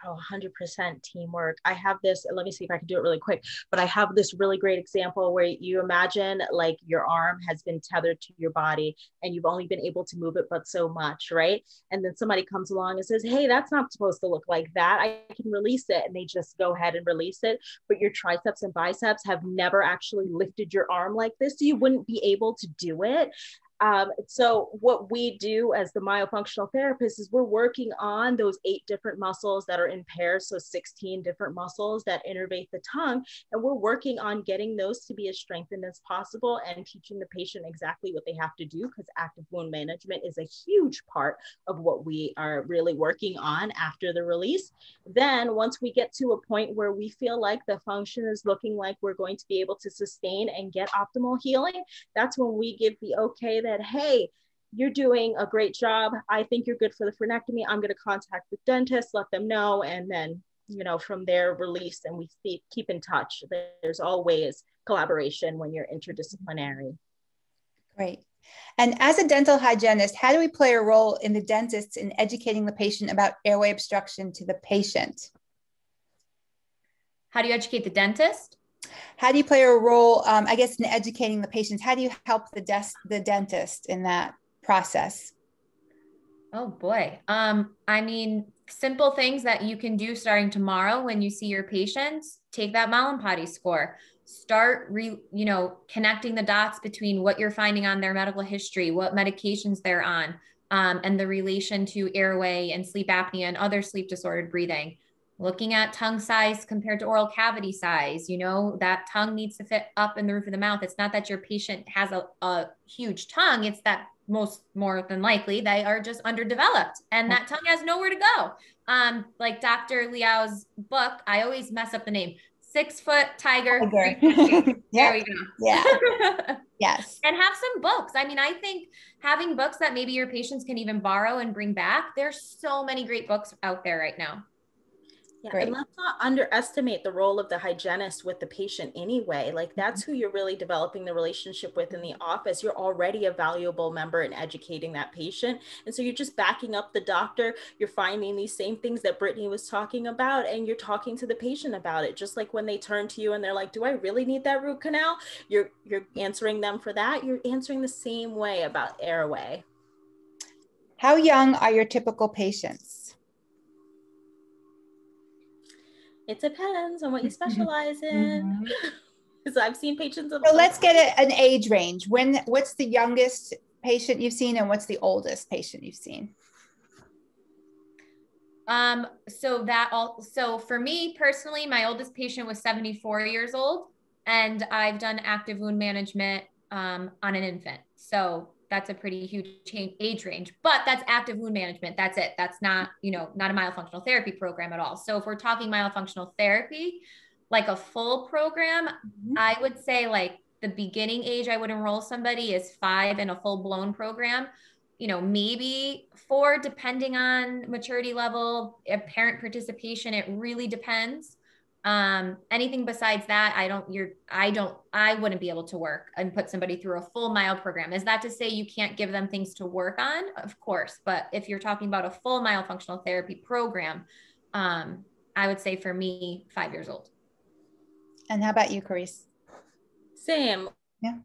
oh, one hundred percent teamwork. I have this, let me see if I can do it really quick, but I have this really great example where you imagine like your arm has been tethered to your body and you've only been able to move it but so much, right? And then somebody comes along and says, hey, that's not supposed to look like that. I can release it. And they just go ahead and release it. But your triceps and biceps have never actually lifted your arm like this. So you wouldn't be able to do it. Um, so what we do as the myofunctional therapists is we're working on those eight different muscles that are in pairs, so sixteen different muscles that innervate the tongue, and we're working on getting those to be as strengthened as possible and teaching the patient exactly what they have to do, because active wound management is a huge part of what we are really working on after the release. Then once we get to a point where we feel like the function is looking like we're going to be able to sustain and get optimal healing, that's when we give the okay that, hey, you're doing a great job. I think you're good for the phrenectomy. I'm going to contact the dentist, let them know. And then, you know, from there release, and we keep, keep in touch. There's always collaboration when you're interdisciplinary. Great. And as a dental hygienist, how do we play a role in the dentist in educating the patient about airway obstruction to the patient? How do you educate the dentist? How do you play a role, um, I guess, in educating the patients? How do you help the, des the dentist in that process? Oh, boy. Um, I mean, simple things that you can do starting tomorrow when you see your patients. Take that Mallampati score. Start, re you know, connecting the dots between what you're finding on their medical history, what medications they're on, um, and the relation to airway and sleep apnea and other sleep-disordered breathing. Looking at tongue size compared to oral cavity size, you know, that tongue needs to fit up in the roof of the mouth. It's not that your patient has a, a huge tongue. It's that most more than likely they are just underdeveloped and that tongue has nowhere to go. Um, like Doctor Liao's book, I always mess up the name, Six Foot Tiger. Tiger. Yeah. There we go. Yeah. Yes. And have some books. I mean, I think having books that maybe your patients can even borrow and bring back. There's so many great books out there right now. Yeah, great. And let's not underestimate the role of the hygienist with the patient anyway. Like that's who you're really developing the relationship with in the office. You're already a valuable member in educating that patient. And so you're just backing up the doctor. You're finding these same things that Brittany was talking about, and you're talking to the patient about it. Just like when they turn to you and they're like, do I really need that root canal? You're, you're answering them for that. You're answering the same way about airway. How young are your typical patients? It depends on what you specialize in. Mm-hmm. So I've seen patients. Of so let's get a, an age range. When, what's the youngest patient you've seen and what's the oldest patient you've seen? Um, so that all, so for me personally, my oldest patient was seventy-four years old, and I've done active wound management um, on an infant. So that's a pretty huge age range, but that's active wound management. That's it. That's not, you know, not a myofunctional therapy program at all. So if we're talking myofunctional therapy, like a full program, mm-hmm. I would say like the beginning age I would enroll somebody is five in a full blown program, you know, maybe four, depending on maturity level, parent participation. It really depends. Um, anything besides that, I don't, you're, I don't, I wouldn't be able to work and put somebody through a full myo program. Is that to say you can't give them things to work on? Of course. But if you're talking about a full myofunctional therapy program, um, I would say for me, five years old. And how about you, Karese? Same. Yeah.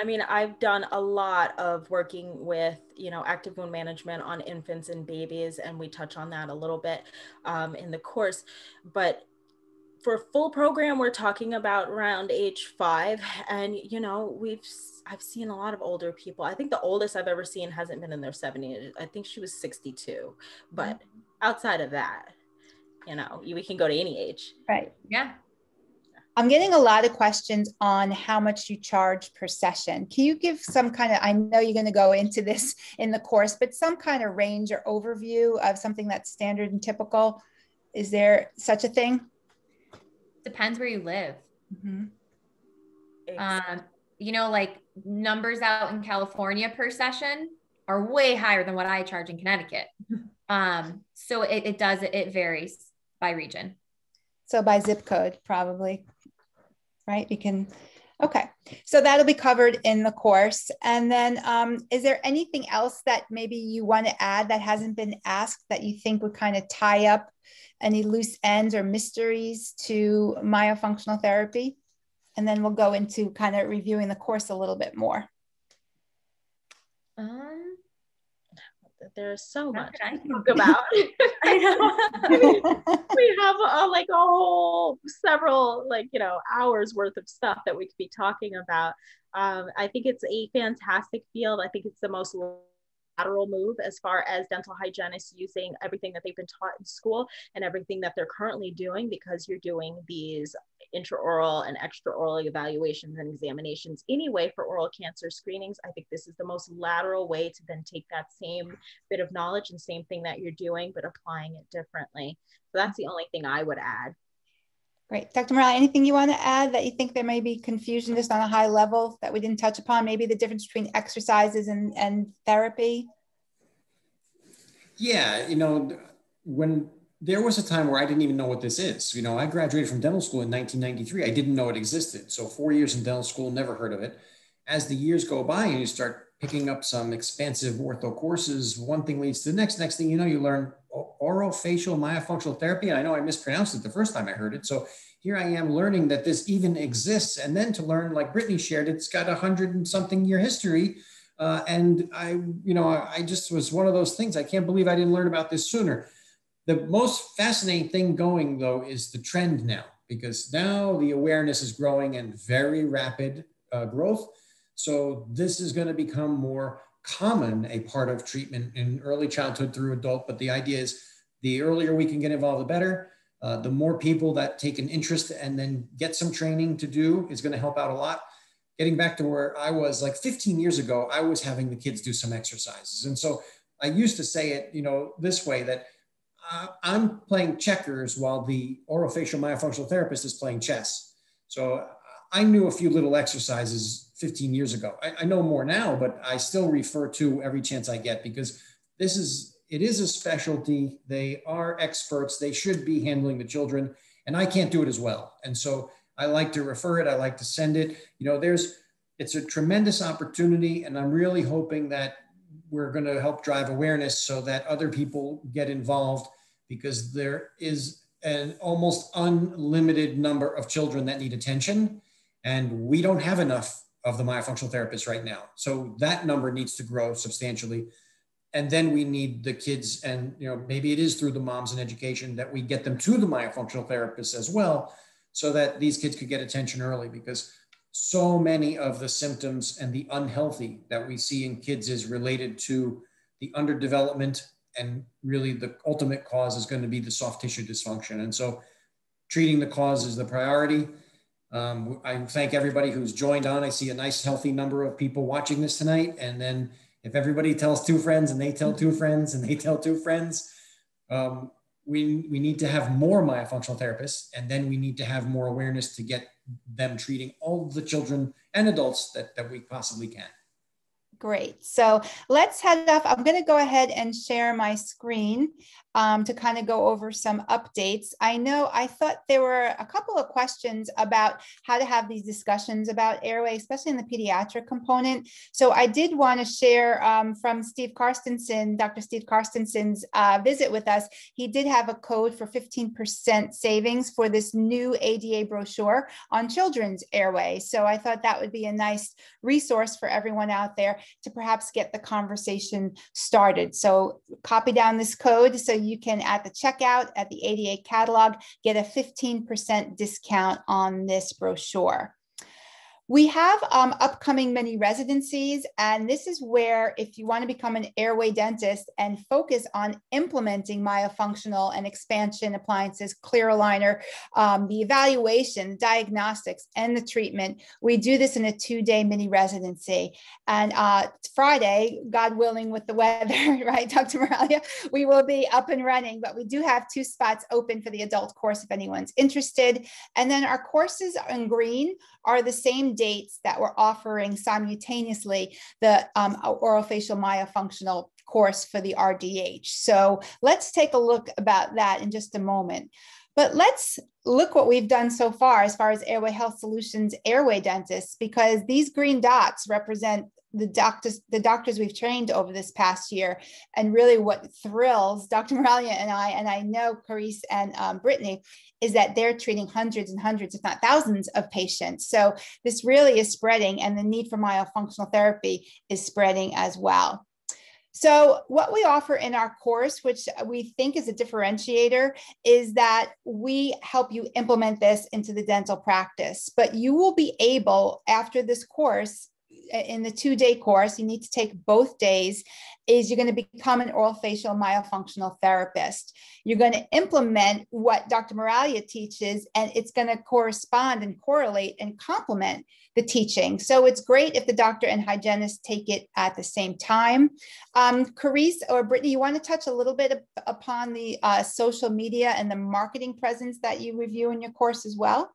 I mean, I've done a lot of working with, you know, active wound management on infants and babies. And we touch on that a little bit, um, in the course, but for a full program, we're talking about around age five. And, you know, we've, I've seen a lot of older people. I think the oldest I've ever seen hasn't been in their seventies. I think she was sixty-two, but outside of that, you know, we can go to any age. Right. Yeah. I'm getting a lot of questions on how much you charge per session. Can you give some kind of, I know you're going to go into this in the course, but some kind of range or overview of something that's standard and typical? Is there such a thing? Depends where you live. Mm-hmm. Exactly. Um, you know, like numbers out in California per session are way higher than what I charge in Connecticut. Um, so it, it does, it varies by region. So by zip code, probably, right? You can, Okay, so that'll be covered in the course. And then um, is there anything else that maybe you want to add that hasn't been asked that you think would kind of tie up any loose ends or mysteries to myofunctional therapy? And then we'll go into kind of reviewing the course a little bit more. Um, there's so much I can talk about. I know. We have a, like a whole several, like, you know, hours worth of stuff that we could be talking about. Um, I think it's a fantastic field. I think it's the most lateral move as far as dental hygienists using everything that they've been taught in school and everything that they're currently doing, because you're doing these intraoral and extraoral evaluations and examinations anyway for oral cancer screenings. I think this is the most lateral way to then take that same bit of knowledge and same thing that you're doing, but applying it differently. So that's the only thing I would add. Great. Doctor Miraglia, anything you want to add that you think there may be confusion just on a high level that we didn't touch upon? Maybe the difference between exercises and, and therapy? Yeah, you know, when there was a time where I didn't even know what this is. You know, I graduated from dental school in nineteen ninety-three. I didn't know it existed. So four years in dental school, never heard of it. As the years go by and you start picking up some expansive ortho courses, one thing leads to the next. Next thing you know, you learn oral facial myofunctional therapy. And I know I mispronounced it the first time I heard it. So here I am learning that this even exists. And then to learn, like Brittny shared, it's got a hundred and something year history. Uh, and I, you know, I, I just was one of those things. I can't believe I didn't learn about this sooner. The most fascinating thing going, though, is the trend now, because now the awareness is growing and very rapid uh, growth. So this is going to become more common a part of treatment in early childhood through adult. But the idea is the earlier we can get involved, the better. Uh, the more people that take an interest and then get some training to do is going to help out a lot. Getting back to where I was like fifteen years ago, I was having the kids do some exercises. And so I used to say it, you know, this way, that Uh, I'm playing checkers while the orofacial myofunctional therapist is playing chess. So I knew a few little exercises fifteen years ago. I, I know more now, but I still refer to every chance I get, because this is, it is a specialty. They are experts. They should be handling the children, and I can't do it as well. And so I like to refer it. I like to send it. You know, there's, it's a tremendous opportunity, and I'm really hoping that we're going to help drive awareness so that other people get involved, because there is an almost unlimited number of children that need attention, and we don't have enough of the myofunctional therapists right now. So that number needs to grow substantially. And then we need the kids, and you know, maybe it is through the moms and education that we get them to the myofunctional therapists as well, so that these kids could get attention early, because so many of the symptoms and the unhealthy that we see in kids is related to the underdevelopment, and really the ultimate cause is going to be the soft tissue dysfunction. And so treating the cause is the priority. Um, I thank everybody who's joined on. I see a nice healthy number of people watching this tonight. And then if everybody tells two friends and they tell two friends and they tell two friends, um, we, we need to have more myofunctional therapists, and then we need to have more awareness to get them treating all the children and adults that, that we possibly can. Great. So let's head off. I'm going to go ahead and share my screen um, to kind of go over some updates. I know I thought there were a couple of questions about how to have these discussions about airway, especially in the pediatric component. So I did want to share um, from Steve Carstensen, Doctor Steve Carstensen's uh, visit with us. He did have a code for fifteen percent savings for this new A D A brochure on children's airway. So I thought that would be a nice resource for everyone out there to perhaps get the conversation started. So copy down this code so you can, at the checkout at the A D A catalog, get a fifteen percent discount on this brochure. We have um, upcoming many residencies, and this is where if you want to become an airway dentist and focus on implementing myofunctional and expansion appliances, clear aligner, um, the evaluation, diagnostics, and the treatment, we do this in a two-day mini residency. And uh, Friday, God willing, with the weather, right, Doctor Miraglia, we will be up and running, but we do have two spots open for the adult course if anyone's interested. And then our courses in green are the same dates that we're offering simultaneously the um, orofacial myofunctional course for the R D H. So let's take a look about that in just a moment. But let's look what we've done so far as far as Airway Health Solutions airway dentists, because these green dots represent the doctors, the doctors we've trained over this past year, and really what thrills Doctor Miraglia and I, and I know Karese and um, Brittny, is that they're treating hundreds and hundreds, if not thousands, of patients. So this really is spreading, and the need for myofunctional therapy is spreading as well. So what we offer in our course, which we think is a differentiator, is that we help you implement this into the dental practice. But you will be able, after this course, in the two-day course, you need to take both days, is you're going to become an oral facial myofunctional therapist. You're going to implement what Doctor Miraglia teaches, and it's going to correspond and correlate and complement the teaching. So it's great if the doctor and hygienist take it at the same time. Um, Karese or Brittny, you want to touch a little bit upon the uh, social media and the marketing presence that you review in your course as well?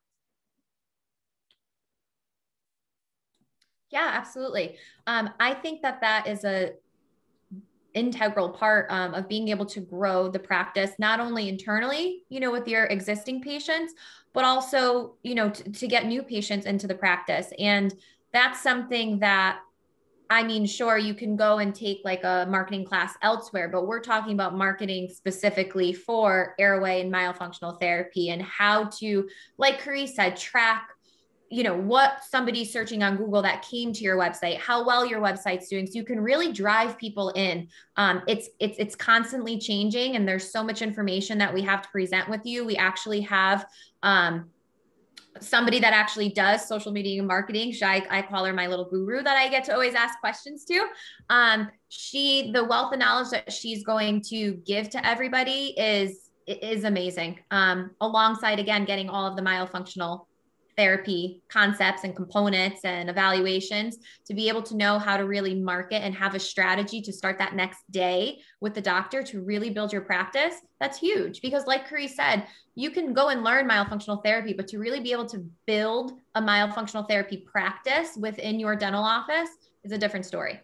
Yeah, absolutely. Um, I think that that is a integral part um, of being able to grow the practice, not only internally, you know, with your existing patients, but also, you know, to, to get new patients into the practice. And that's something that, I mean, sure, you can go and take like a marketing class elsewhere, but we're talking about marketing specifically for airway and myofunctional therapy, and how to, like Karese said, track, you know, what somebody's searching on Google that came to your website, how well your website's doing. So you can really drive people in. Um, it's, it's, it's constantly changing, and there's so much information that we have to present with you. We actually have, um, somebody that actually does social media and marketing. I, I call her my little guru that I get to always ask questions to. Um, she, the wealth of knowledge that she's going to give to everybody is, is amazing. Um, alongside, again, getting all of the myofunctional therapy concepts and components and evaluations to be able to know how to really market and have a strategy to start that next day with the doctor to really build your practice. That's huge, because like Karese said, you can go and learn myofunctional therapy, but to really be able to build a myofunctional therapy practice within your dental office is a different story.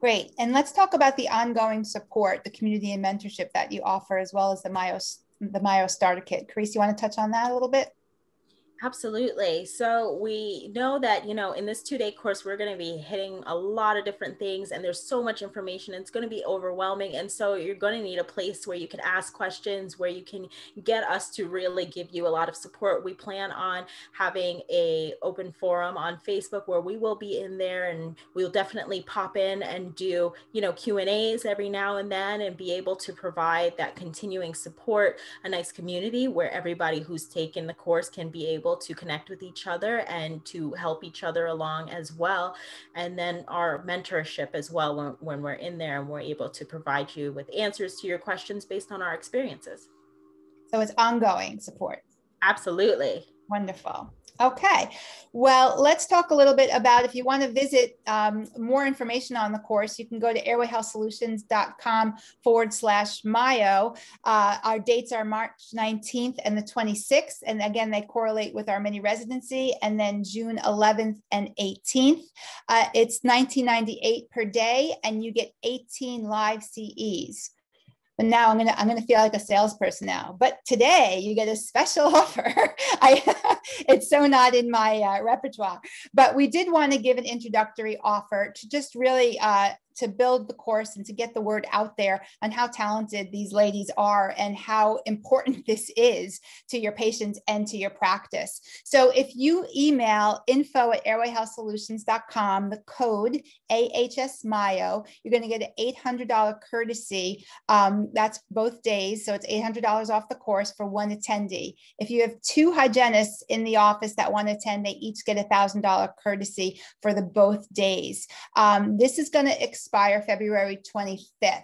Great. And let's talk about the ongoing support, the community and mentorship that you offer, as well as the Myo, the Myo Starter Kit. Karese, you want to touch on that a little bit? Absolutely. So we know that, you know, in this two-day course, we're going to be hitting a lot of different things, and there's so much information. It's going to be overwhelming. And so you're going to need a place where you can ask questions, where you can get us to really give you a lot of support. We plan on having a open forum on Facebook where we will be in there, and we'll definitely pop in and do, you know, Q and A's every now and then, and be able to provide that continuing support, a nice community where everybody who's taken the course can be able to connect with each other and to help each other along as well. And then our mentorship as well, when, when we're in there and we're able to provide you with answers to your questions based on our experiences. So it's ongoing support. Absolutely. Wonderful. Okay. Well, let's talk a little bit about, if you want to visit um, more information on the course, you can go to airway health solutions dot com forward slash Myo. Uh, our dates are March nineteenth and the twenty-sixth. And again, they correlate with our mini residency, and then June eleventh and eighteenth. Uh, it's nineteen ninety-eight per day, and you get eighteen live C Es. But now I'm gonna I'm gonna feel like a salesperson now. But today you get a special offer. I, it's so not in my uh, repertoire. But we did want to give an introductory offer to just really uh, to build the course and to get the word out there on how talented these ladies are and how important this is to your patients and to your practice. So if you email info at airway health solutions dot com, the code A H S Myo, you're going to get an eight hundred dollar courtesy. Um, that's both days. So it's eight hundred dollars off the course for one attendee. If you have two hygienists in the office that want to attend, they each get a one thousand dollar courtesy for the both days. Um, this is going to expire February twenty-fifth.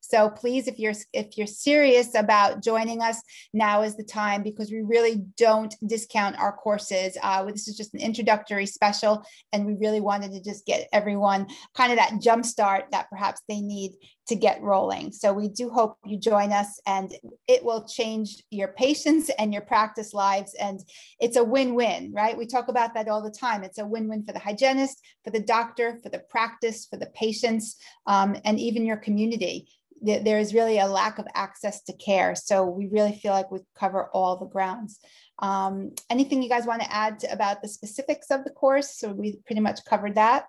So please, if you're, if you're serious about joining us, now is the time, because we really don't discount our courses. Uh, this is just an introductory special, and we really wanted to just get everyone kind of that jump start that perhaps they need to get rolling. So we do hope you join us, and it will change your patients and your practice lives. And it's a win-win, right? We talk about that all the time. It's a win-win for the hygienist, for the doctor, for the practice, for the patients, um, and even your community. th there is really a lack of access to care. So we really feel like we cover all the grounds. Um, anything you guys want to add to, about the specifics of the course? So we pretty much covered that.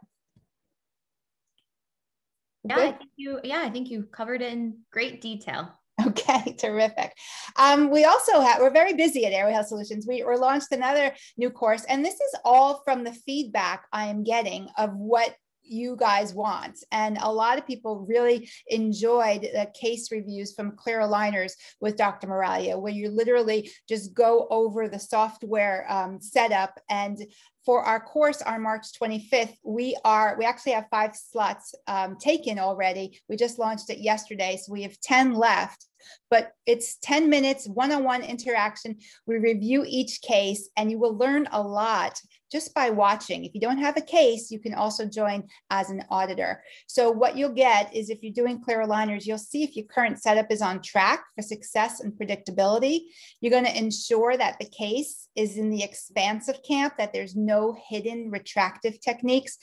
Yeah, I think you, yeah, I think you covered it in great detail. Okay, terrific. Um, we also have, we're very busy at Airway Health Solutions. We we're launched another new course, and this is all from the feedback I am getting of what you guys want. And a lot of people really enjoyed the case reviews from Clear Aligners with Doctor Miraglia, where you literally just go over the software um, setup. And for our course on March twenty-fifth, we are, we actually have five slots um, taken already. We just launched it yesterday, so we have ten left, but it's ten minutes, one-on-one interaction. We review each case, and you will learn a lot just by watching. If you don't have a case, you can also join as an auditor. So what you'll get is, if you're doing Clear Aligners, you'll see if your current setup is on track for success and predictability. You're going to ensure that the case is in the expansive camp, that there's no No hidden retractive techniques.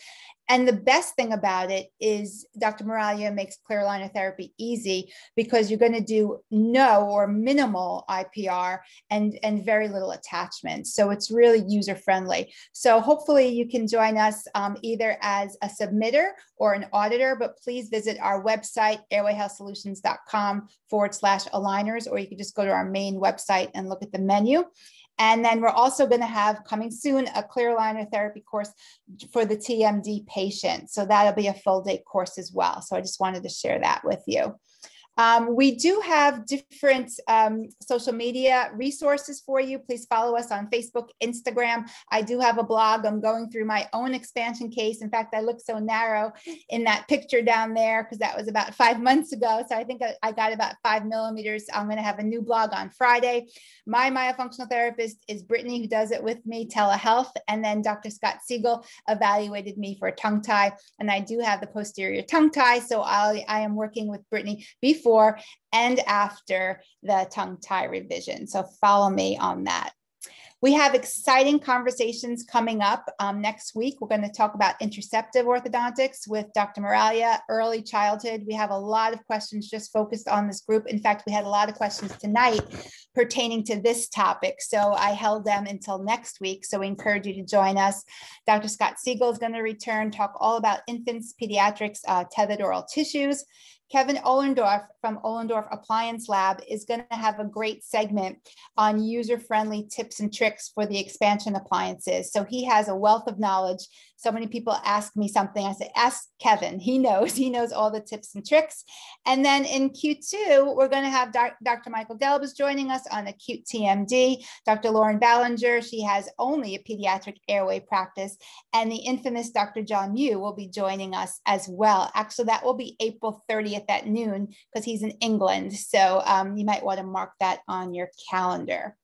And the best thing about it is Doctor Miraglia makes Clear Aligner therapy easy, because you're going to do no or minimal I P R and, and very little attachment. So it's really user-friendly. So hopefully you can join us um, either as a submitter or an auditor, but please visit our website, airway health solutions dot com forward slash aligners, or you can just go to our main website and look at the menu. And then we're also going to have, coming soon, a Clear Aligner therapy course for the T M D patient. So that'll be a full day course as well. So I just wanted to share that with you. Um, we do have different um, social media resources for you. Please follow us on Facebook, Instagram. I do have a blog. I'm going through my own expansion case. In fact, I look so narrow in that picture down there because that was about five months ago. So I think I, I got about five millimeters. I'm going to have a new blog on Friday. My myofunctional therapist is Brittny, who does it with me, telehealth. And then Doctor Scott Siegel evaluated me for a tongue tie. And I do have the posterior tongue tie. So I'll, I am working with Brittny before Before and after the tongue tie revision. So follow me on that. We have exciting conversations coming up um, next week. We're going to talk about interceptive orthodontics with Doctor Miraglia, early childhood. We have a lot of questions just focused on this group. In fact, we had a lot of questions tonight pertaining to this topic. So I held them until next week. So we encourage you to join us. Doctor Scott Siegel is going to return, talk all about infants, pediatrics, uh, tethered oral tissues. Kevin Ohlendorf from Ohlendorf Appliance Lab is going to have a great segment on user-friendly tips and tricks for the expansion appliances. So he has a wealth of knowledge. So many people ask me something. I say, ask Kevin. He knows. He knows all the tips and tricks. And then in Q two, we're going to have Doctor Michael Delbus joining us on acute T M D. Doctor Lauren Ballinger, she has only a pediatric airway practice. And the infamous Doctor John Mew will be joining us as well. Actually, that will be April thirtieth at noon, because he's in England. So um, you might want to mark that on your calendar.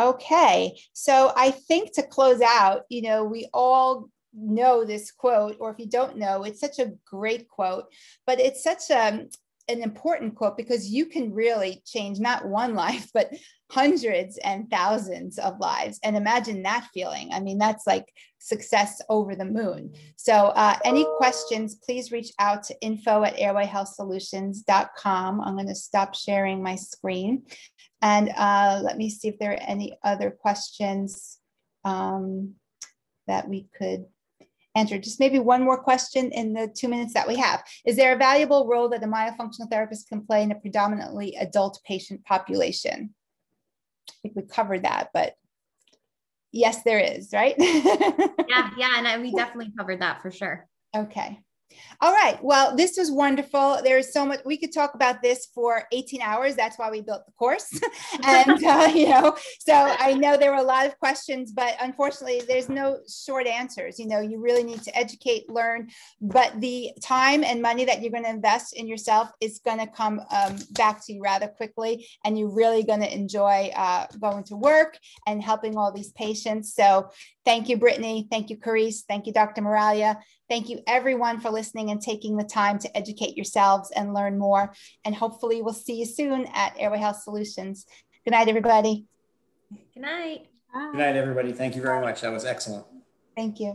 Okay, so I think to close out, you know, we all know this quote, or if you don't know, it's such a great quote, but it's such a, an important quote, because you can really change not one life, but hundreds and thousands of lives. And imagine that feeling. I mean, that's like success over the moon. So uh, any questions, please reach out to info at airway health solutions dot com. I'm going to stop sharing my screen. And uh, let me see if there are any other questions um, that we could Andrew, just maybe one more question in the two minutes that we have. Is there a valuable role that a myofunctional therapist can play in a predominantly adult patient population? I think we covered that, but yes, there is, right? yeah, yeah, and I, we definitely covered that for sure. Okay. All right. Well, this was wonderful. There's so much we could talk about this for eighteen hours. That's why we built the course. and, uh, you know, so I know there were a lot of questions, but unfortunately, there's no short answers. You know, you really need to educate, learn, but the time and money that you're going to invest in yourself is going to come um, back to you rather quickly. And you're really going to enjoy uh, going to work and helping all these patients. So thank you, Brittny. Thank you, Karese. Thank you, Doctor Miraglia. Thank you, everyone, for listening and taking the time to educate yourselves and learn more. And hopefully we'll see you soon at Airway Health Solutions. Good night, everybody. Good night. Bye. Good night, everybody. Thank you very much. That was excellent. Thank you.